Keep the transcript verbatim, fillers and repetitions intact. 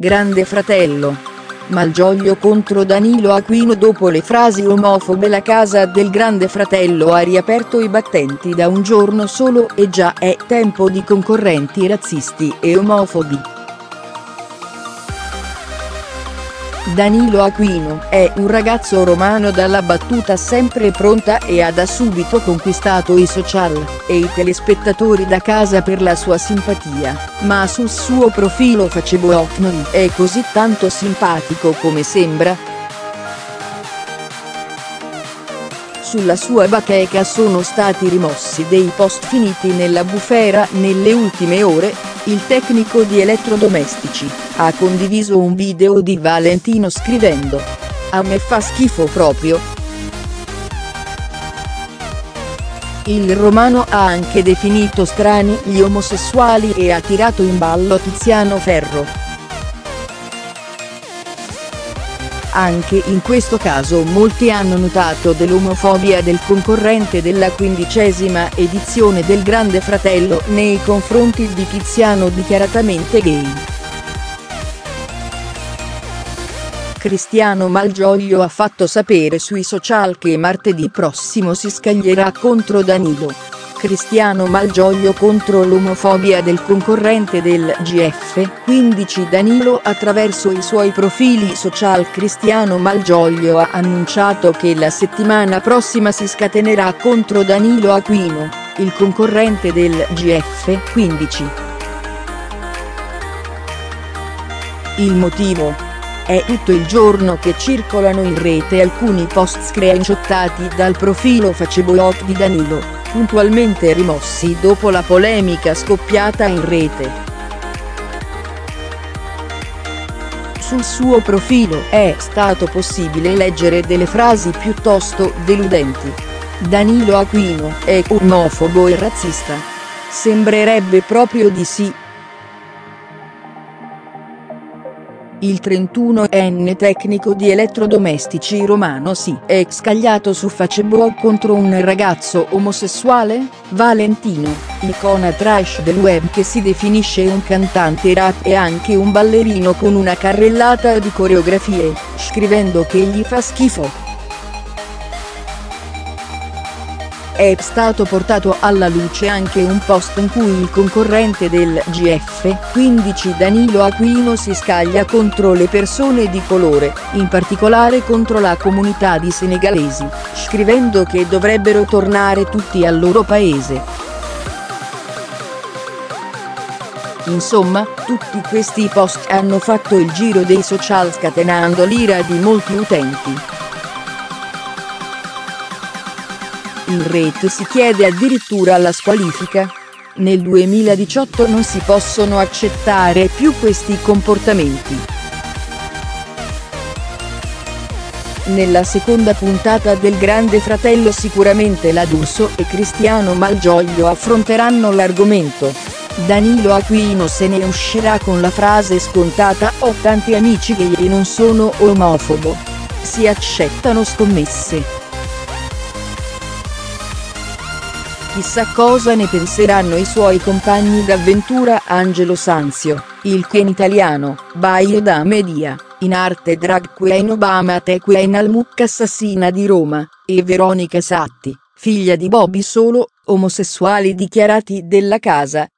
Grande Fratello. Malgioglio contro Danilo Aquino. Dopo le frasi omofobe, la casa del Grande Fratello ha riaperto i battenti da un giorno solo e già è tempo di concorrenti razzisti e omofobi. Danilo Aquino è un ragazzo romano dalla battuta sempre pronta e ha da subito conquistato i social e i telespettatori da casa per la sua simpatia, ma sul suo profilo Facebook non è così tanto simpatico come sembra. Sulla sua bacheca sono stati rimossi dei post finiti nella bufera nelle ultime ore. Il tecnico di elettrodomestici ha condiviso un video di Vale Ntino scrivendo: "A me fa schifo proprio". Il romano ha anche definito strani gli omosessuali e ha tirato in ballo Tiziano Ferro. Anche in questo caso molti hanno notato dell'omofobia del concorrente della quindicesima edizione del Grande Fratello nei confronti di Tiziano, dichiaratamente gay. Cristiano Malgioglio ha fatto sapere sui social che martedì prossimo si scaglierà contro Danilo. Cristiano Malgioglio contro l'omofobia del concorrente del G F quindici Danilo. Attraverso i suoi profili social Cristiano Malgioglio ha annunciato che la settimana prossima si scatenerà contro Danilo Aquino, il concorrente del G F quindici. Il motivo? È tutto il giorno che circolano in rete alcuni post screenshottati dal profilo Facebook di Danilo, puntualmente rimossi dopo la polemica scoppiata in rete. Sul suo profilo è stato possibile leggere delle frasi piuttosto deludenti. "Danilo Aquino è omofobo e razzista". Sembrerebbe proprio di sì. Il trentunovenne tecnico di elettrodomestici romano si è scagliato su Facebook contro un ragazzo omosessuale, Vale Ntino, icona trash del web che si definisce un cantante rap e anche un ballerino, con una carrellata di coreografie, scrivendo che gli fa schifo. È stato portato alla luce anche un post in cui il concorrente del G F quindici Danilo Aquino si scaglia contro le persone di colore, in particolare contro la comunità di senegalesi, scrivendo che dovrebbero tornare tutti al loro paese. Insomma, tutti questi post hanno fatto il giro dei social scatenando l'ira di molti utenti. In rete si chiede addirittura la squalifica. Nel duemiladiciotto non si possono accettare più questi comportamenti. Nella seconda puntata del Grande Fratello sicuramente la D'Urso e Cristiano Malgioglio affronteranno l'argomento. Danilo Aquino se ne uscirà con la frase scontata: "Ho tanti amici gay e non sono omofobo". Si accettano scommesse. Chissà cosa ne penseranno i suoi compagni d'avventura Angelo Sanzio, il Queen italiano, Baio da Media, in arte drag queen Obama Te Queen al Mucca Assassina di Roma, e Veronica Satti, figlia di Bobby Solo, omosessuali dichiarati della casa,